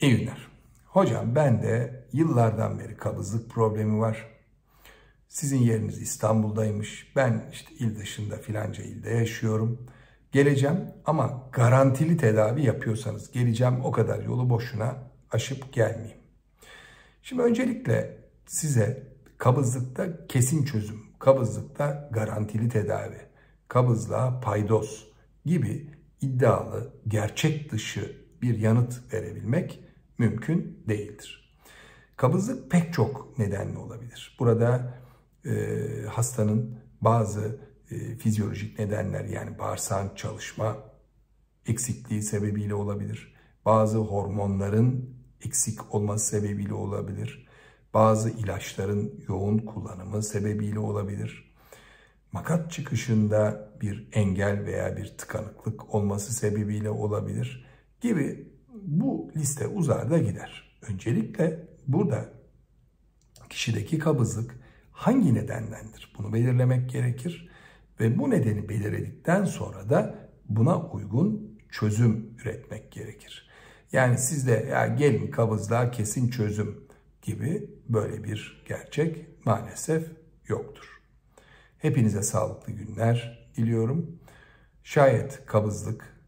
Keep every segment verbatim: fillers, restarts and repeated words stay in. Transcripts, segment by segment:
İyi günler. Hocam ben de yıllardan beri kabızlık problemi var. Sizin yeriniz İstanbul'daymış. Ben işte il dışında filanca ilde yaşıyorum. Geleceğim ama garantili tedavi yapıyorsanız geleceğim, o kadar yolu boşuna aşıp gelmeyeyim. Şimdi öncelikle size kabızlıkta kesin çözüm, kabızlıkta garantili tedavi, kabızlığa paydos gibi iddialı, gerçek dışı bir yanıt verebilmek mümkün değildir. Kabızlık pek çok nedenli olabilir. Burada e, hastanın bazı e, fizyolojik nedenler, yani bağırsağın çalışma eksikliği sebebiyle olabilir. Bazı hormonların eksik olması sebebiyle olabilir. Bazı ilaçların yoğun kullanımı sebebiyle olabilir. Makat çıkışında bir engel veya bir tıkanıklık olması sebebiyle olabilir gibi, bu liste uzar da gider. Öncelikle burada kişideki kabızlık hangi nedendendir? Bunu belirlemek gerekir ve bu nedeni belirledikten sonra da buna uygun çözüm üretmek gerekir. Yani sizde ya gelin kabızlığa kesin çözüm gibi böyle bir gerçek maalesef yoktur. Hepinize sağlıklı günler diliyorum. Şayet kabızlık,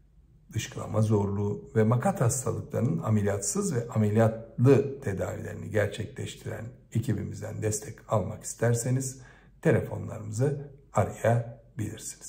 dışkılama zorluğu ve makat hastalıklarının ameliyatsız ve ameliyatlı tedavilerini gerçekleştiren ekibimizden destek almak isterseniz telefonlarımızı arayabilirsiniz.